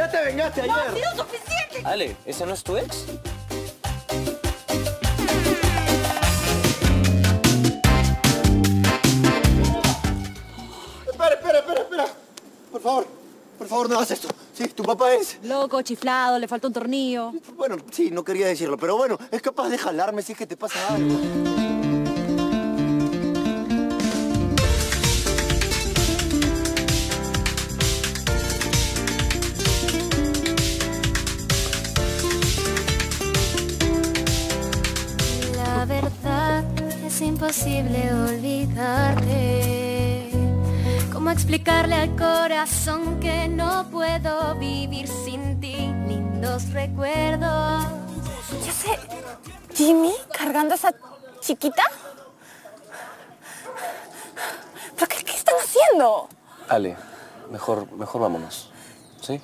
¡Ya te vengaste ayer! ¡No ha sido suficiente! Ale, ¿esa no es tu ex? Espera. Por favor, no hagas esto. Sí, tu papá es... loco, chiflado, le falta un tornillo. Bueno, sí, no quería decirlo, pero bueno, es capaz de jalarme si es que te pasa algo. La verdad es imposible olvidarte. ¿Cómo explicarle al corazón que no puedo vivir sin ti? Lindos recuerdos. Ya sé, Jimmy cargando a esa chiquita. ¿Pero qué están haciendo? Ale, mejor vámonos, ¿sí?